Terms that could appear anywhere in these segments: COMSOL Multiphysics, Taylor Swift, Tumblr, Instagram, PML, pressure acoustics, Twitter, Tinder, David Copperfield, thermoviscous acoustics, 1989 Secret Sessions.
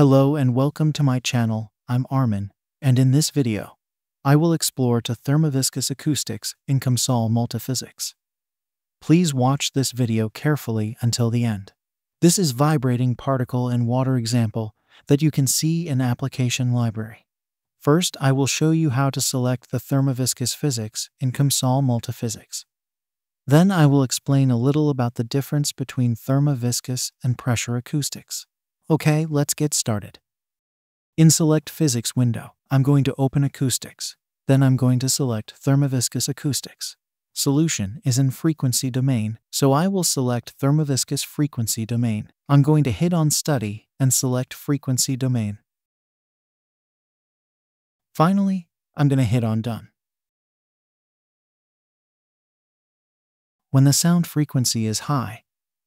Hello and welcome to my channel. I'm Armin, and in this video, I will explore thermoviscous acoustics in COMSOL Multiphysics. Please watch this video carefully until the end. This is vibrating particle in water example that you can see in application library. First, I will show you how to select thermoviscous physics in COMSOL Multiphysics. Then I will explain a little about the difference between thermoviscous and pressure acoustics. Okay, let's get started. In Select Physics window, I'm going to open Acoustics. Then I'm going to select Thermoviscous Acoustics. Solution is in Frequency Domain, so I will select Thermoviscous Frequency Domain. I'm going to hit on Study and select Frequency Domain. Finally, I'm going to hit on Done. When the sound frequency is high,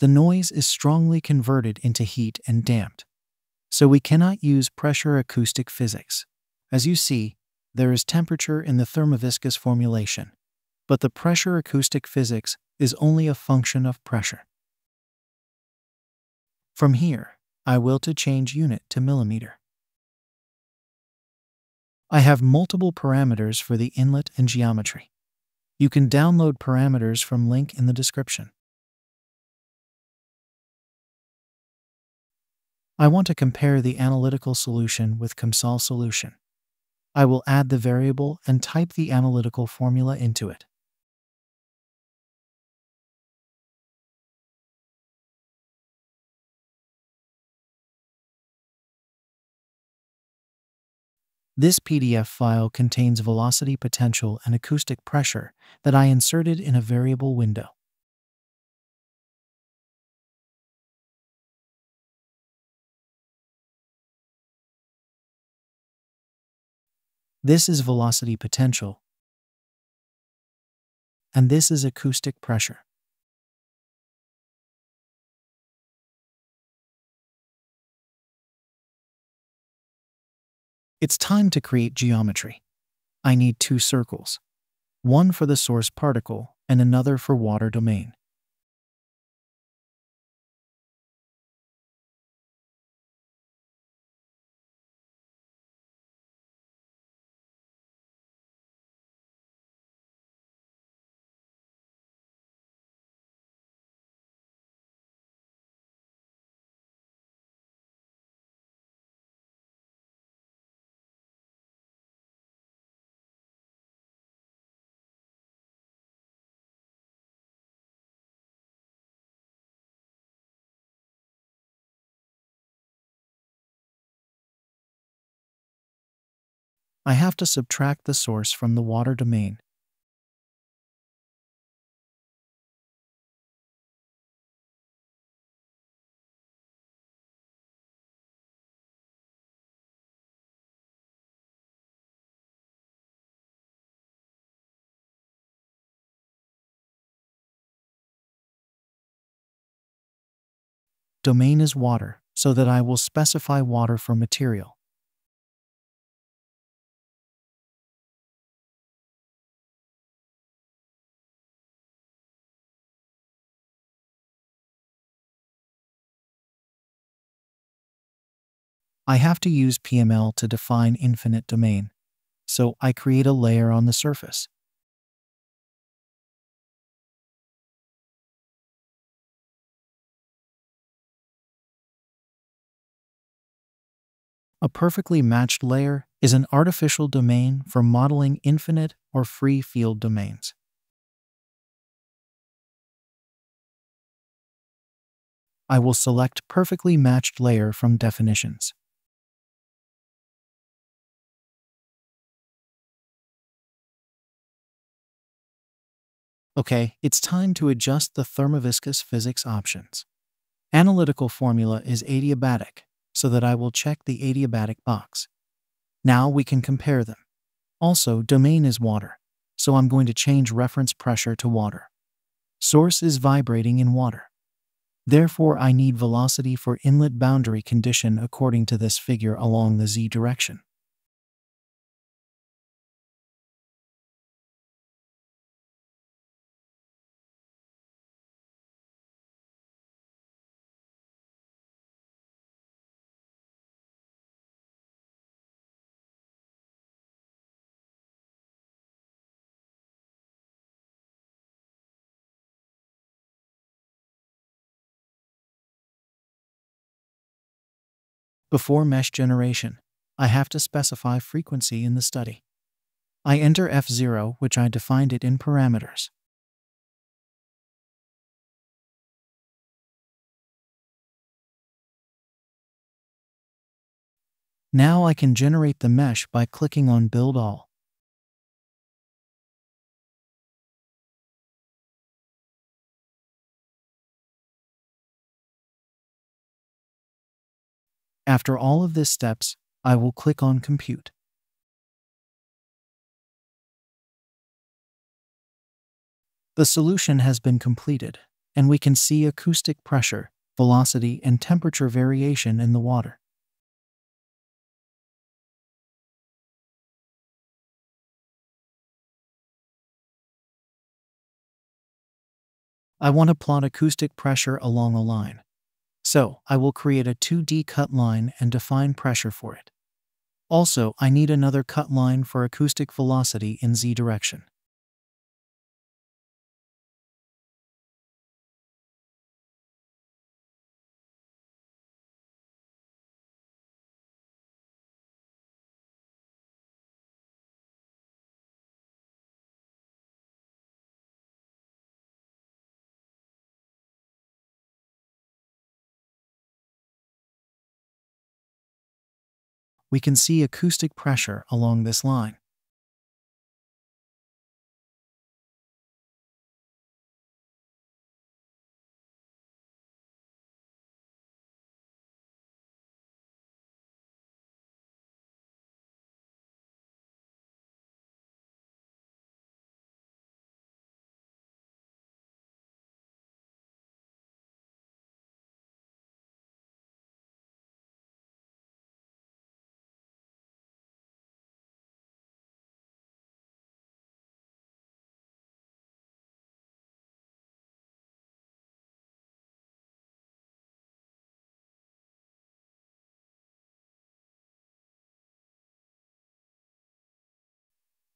the noise is strongly converted into heat and damped, so we cannot use pressure acoustic physics. As you see, there is temperature in the thermoviscous formulation, but the pressure acoustic physics is only a function of pressure. From here, I will change unit to millimeter. I have multiple parameters for the inlet and geometry. You can download parameters from link in the description. I want to compare the analytical solution with COMSOL solution. I will add the variable and type the analytical formula into it. This PDF file contains velocity potential and acoustic pressure that I inserted in a variable window. This is velocity potential, and this is acoustic pressure. It's time to create geometry. I need two circles, one for the source particle and another for water domain. I have to subtract the source from the water domain. Domain is water, so that I will specify water for material. I have to use PML to define infinite domain, so I create a layer on the surface. A perfectly matched layer is an artificial domain for modeling infinite or free field domains. I will select perfectly matched layer from definitions. Okay, it's time to adjust thermoviscous physics options. Analytical formula is adiabatic, so that I will check the adiabatic box. Now we can compare them. Also, domain is water, so I'm going to change reference pressure to water. Source is vibrating in water. Therefore, I need velocity for inlet boundary condition according to this figure along the z direction. Before mesh generation, I have to specify frequency in the study. I enter F0, which I defined it in parameters. Now I can generate the mesh by clicking on Build All. After all of these steps, I will click on Compute. The solution has been completed, and we can see acoustic pressure, velocity, and temperature variation in the water. I want to plot acoustic pressure along a line. So, I will create a 2D cut line and define pressure for it. Also, I need another cut line for acoustic velocity in Z direction. We can see acoustic pressure along this line.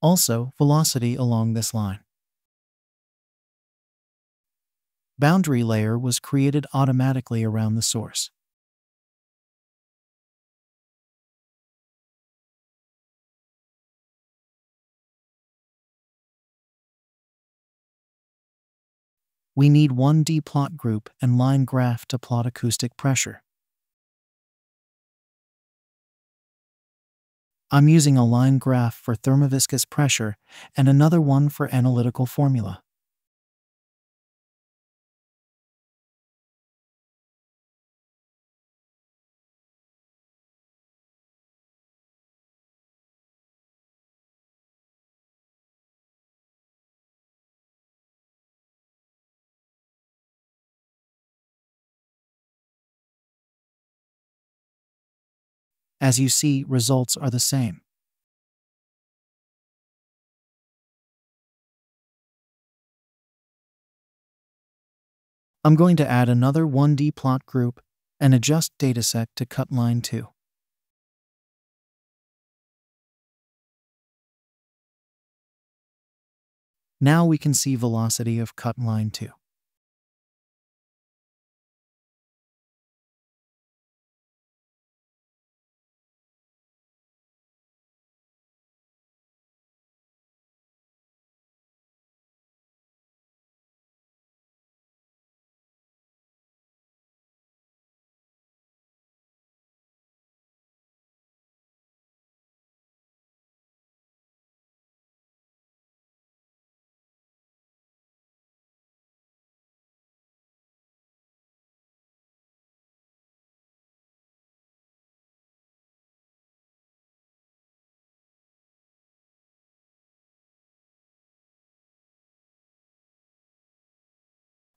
Also, velocity along this line. Boundary layer was created automatically around the source. We need 1D plot group and line graph to plot acoustic pressure. I'm using a line graph for thermoviscous pressure and another one for analytical formula. As you see, results are the same. I'm going to add another 1D plot group and adjust dataset to cut line 2. Now we can see velocity of cut line 2.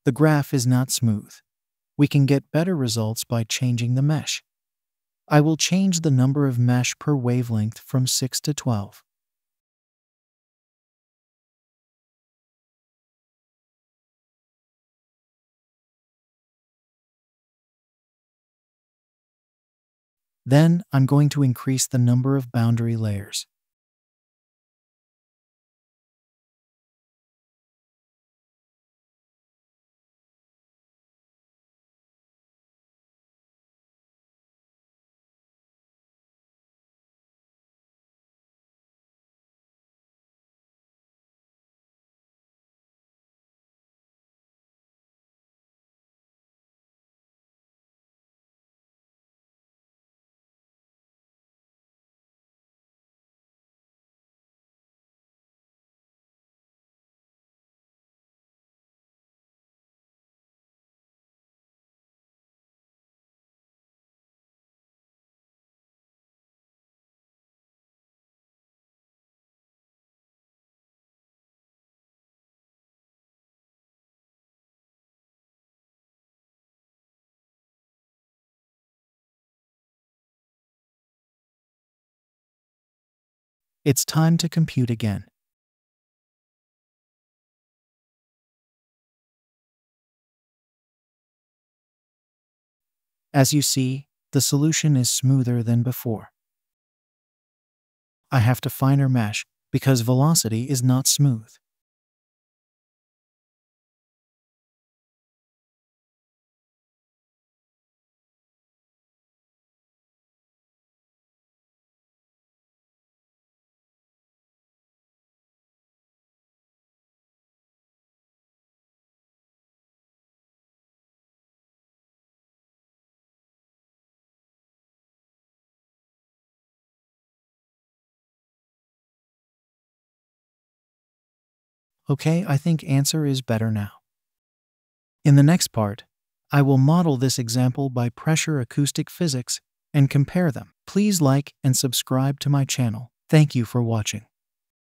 The graph is not smooth. We can get better results by changing the mesh. I will change the number of mesh per wavelength from 6 to 12. Then, I'm going to increase the number of boundary layers. It's time to compute again. As you see, the solution is smoother than before. I have to finer mesh because velocity is not smooth. Okay, I think answer is better now. In the next part, I will model this example by pressure acoustic physics and compare them. Please like and subscribe to my channel. Thank you for watching.